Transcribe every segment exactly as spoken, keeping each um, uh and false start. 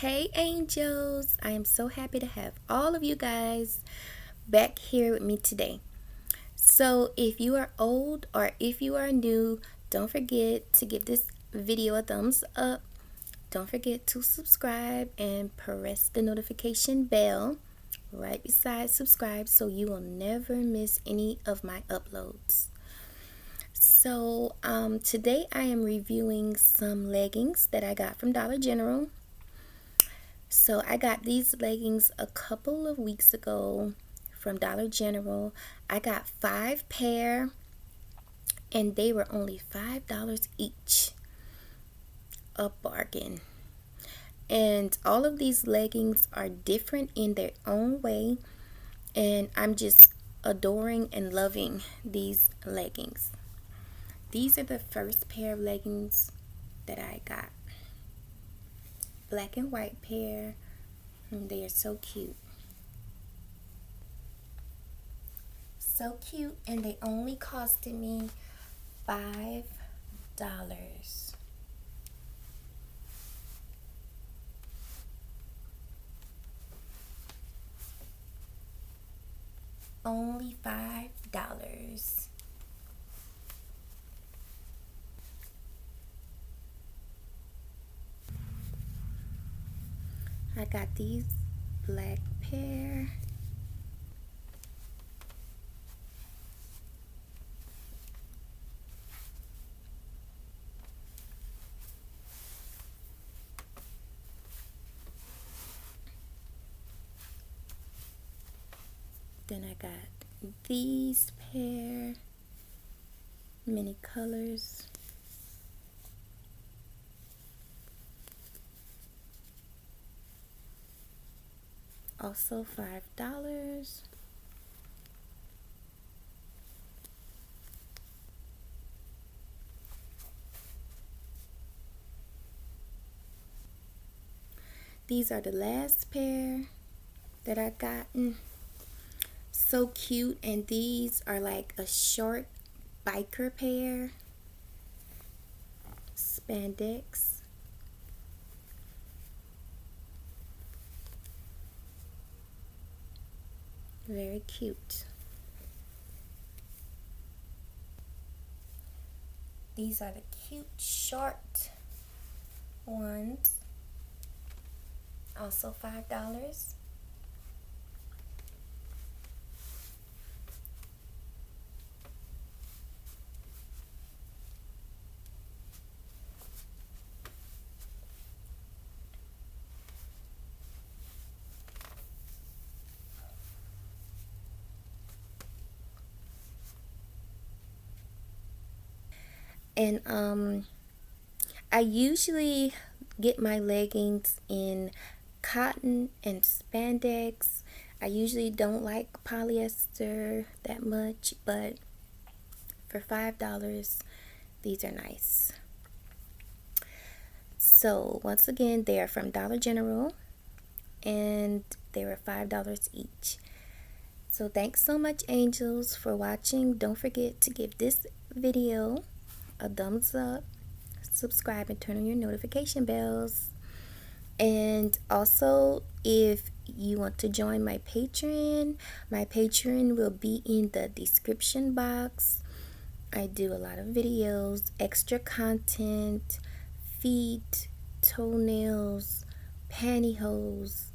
Hey angels, I am so happy to have all of you guys back here with me today. So if you are old or if you are new, don't forget to give this video a thumbs up. Don't forget to subscribe and press the notification bell right beside subscribe so you will never miss any of my uploads. So um, today I am reviewing some leggings that I got from Dollar General. So I got these leggings a couple of weeks ago from Dollar General. I got five pair and they were only five dollars each. A bargain. And all of these leggings are different in their own way, and I'm just adoring and loving these leggings. These are the first pair of leggings that I got. Black and white pair, and they are so cute. So cute, and they only costed me five dollars. Only five dollars. I got these black pair. Then I got these pair, many colors. Also five dollars. These are the last pair that I gotten. So cute, and these are like a short biker pair, spandex. Very cute. These are the cute short ones. Also five dollars. And um, I usually get my leggings in cotton and spandex. I usually don't like polyester that much, but for five dollars, these are nice. So once again, they are from Dollar General, and they were five dollars each. So thanks so much, angels, for watching. Don't forget to give this video a thumbs up, subscribe, and turn on your notification bells. And also, if you want to join my Patreon, my Patreon will be in the description box. I do a lot of videos, extra content, feet, toenails, pantyhose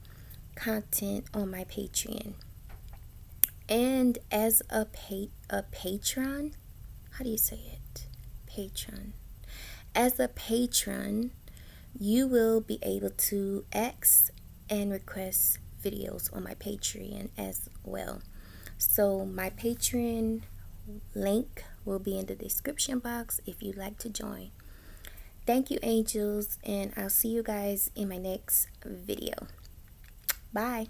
content on my Patreon. And as a pa a patron, how do you say it? Patron. As a patron, you will be able to ask and request videos on my Patreon as well. So my Patreon link will be in the description box if you'd like to join. Thank you, angels, and I'll see you guys in my next video. Bye.